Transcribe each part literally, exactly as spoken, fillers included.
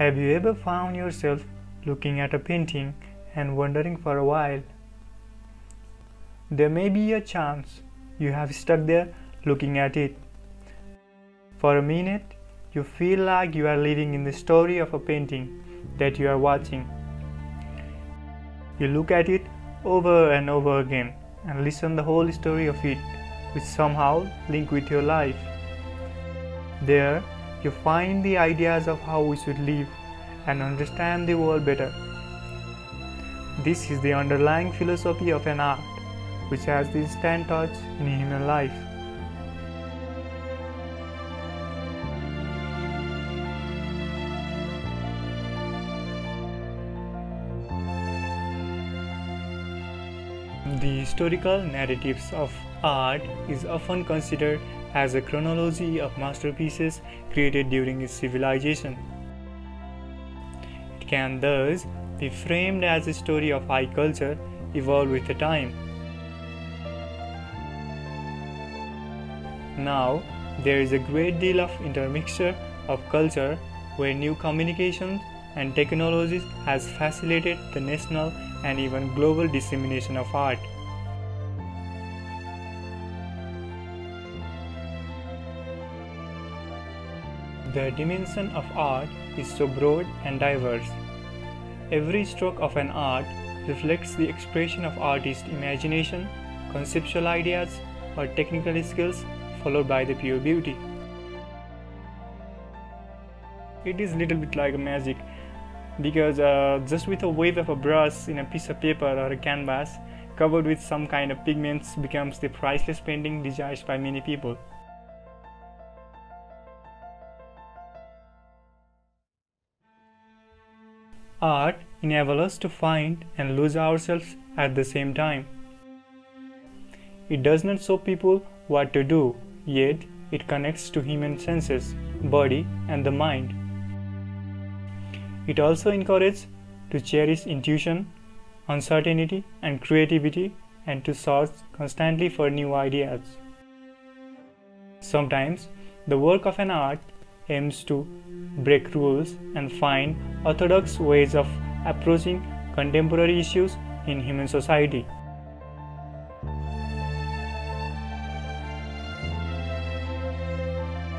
Have you ever found yourself looking at a painting and wondering for a while? There may be a chance you have stuck there looking at it. For a minute, you feel like you are living in the story of a painting that you are watching. You look at it over and over again and listen the whole story of it, which somehow link with your life. There, you find the ideas of how we should live and understand the world better. This is the underlying philosophy of an art, which has the instant touch in human life. The historical narratives of art is often considered as a chronology of masterpieces created during its civilization. It can thus be framed as a story of high culture evolved with the time. Now, there is a great deal of intermixture of culture where new communications and technologies has facilitated the national and even global dissemination of art. The dimension of art is so broad and diverse. Every stroke of an art reflects the expression of artist's imagination, conceptual ideas, or technical skills, followed by the pure beauty. It is little bit like magic, because uh, just with a wave of a brush in a piece of paper or a canvas covered with some kind of pigments becomes the priceless painting desired by many people. Art enables us to find and lose ourselves at the same time. It does not show people what to do, yet it connects to human senses, body and the mind. It also encourages to cherish intuition, uncertainty and creativity, and to search constantly for new ideas. Sometimes the work of an art aims to break rules and find orthodox ways of approaching contemporary issues in human society.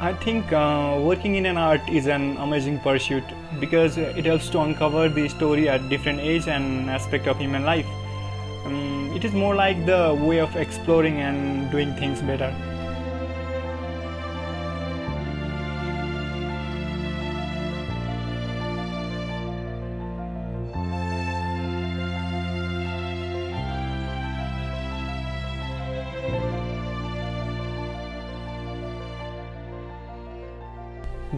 I think uh, working in an art is an amazing pursuit, because it helps to uncover the story at different age and aspect of human life. Um, it is more like the way of exploring and doing things better.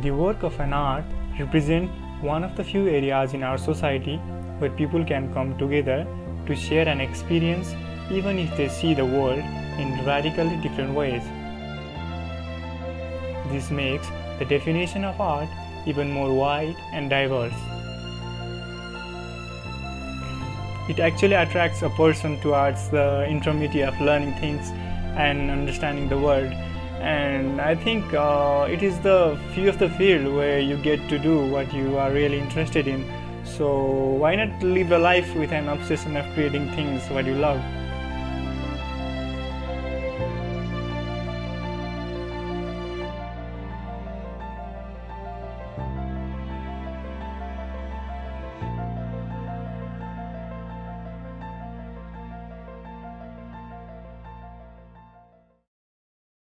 The work of an art represents one of the few areas in our society where people can come together to share an experience, even if they see the world in radically different ways. This makes the definition of art even more wide and diverse. It actually attracts a person towards the intermediate of learning things and understanding the world. And I think uh, it is the few of the field where you get to do what you are really interested in. So why not live a life with an obsession of creating things what you love?